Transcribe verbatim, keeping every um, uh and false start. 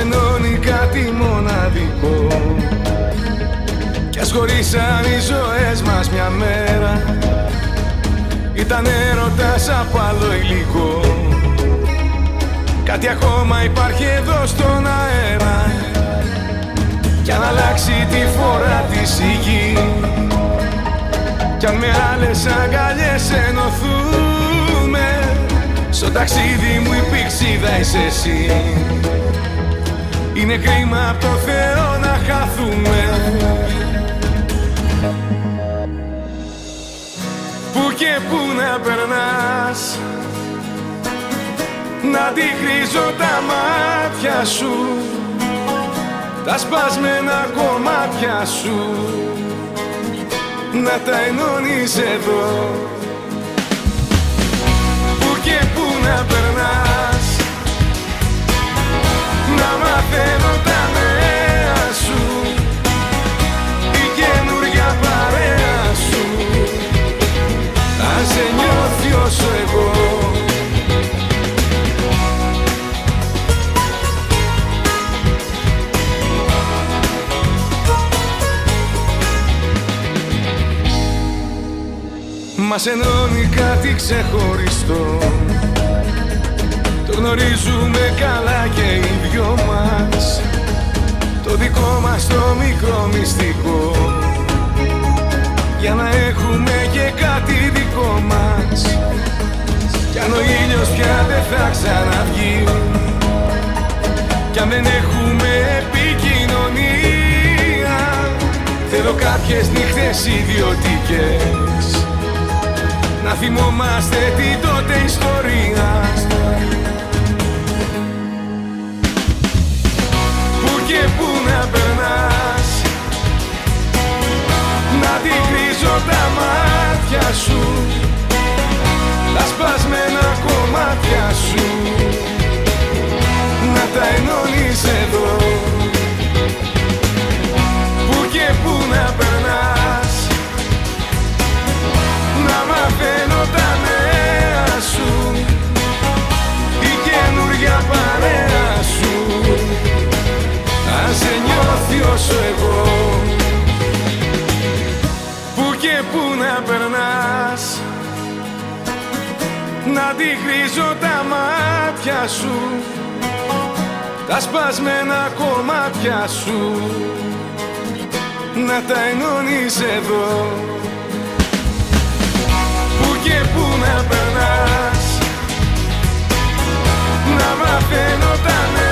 ενώνει κάτι μοναδικό. Κι ας χωρίσαν οι ζωές μας μια μέρα, ήταν έρωτας από άλλο υλικό. Κάτι ακόμα υπάρχει εδώ στον αέρα, κι αν αλλάξει τη φορά της η γη, κι αν με άλλες αγκαλιές ενωθούμε, στο ταξίδι μου η πηξίδα είσαι εσύ. Είναι κρίμα από το Θεό να χαθούμε. Πού και πού να περνάς, να τη χρίζω τα μάτια σου, τα σπασμένα κομμάτια σου, να τα ενώνεις εδώ. Πού και πού να περνάς, να μαθαίνω τα νέα σου, η καινούρια παρέα σου, αν σε νιώθει όσο εγώ. Μας ενώνει κάτι ξεχωριστό, το γνωρίζουμε καλά και οι δυο μας, το δικό μας το μικρό μυστικό, για να έχουμε και κάτι δικό μας. Κι αν ο ήλιος πια δεν θα ξαναβγεί, κι αν δεν έχουμε επικοινωνία, θέλω κάποιες νύχτες ιδιωτικές, να θυμόμαστε την τότε ιστορία. Πού και πού να περνάς, να τη γκρίζω τα μάτια σου, τα σπασμένα κομμάτια σου, να τα ενώνεις εδώ. Πού και πού να περνάς, να μαθαίνω τα νέα σου, η καινούρια παρέα σου, αν σε νιώθει όσο εγώ. Πού και πού να περνάς, να τη χρίζω τα μάτια σου, τα σπασμένα κομμάτια σου, να τα ενώνεις εδώ. Πού και πού να περνάς, να μαθαίνω τα νέα.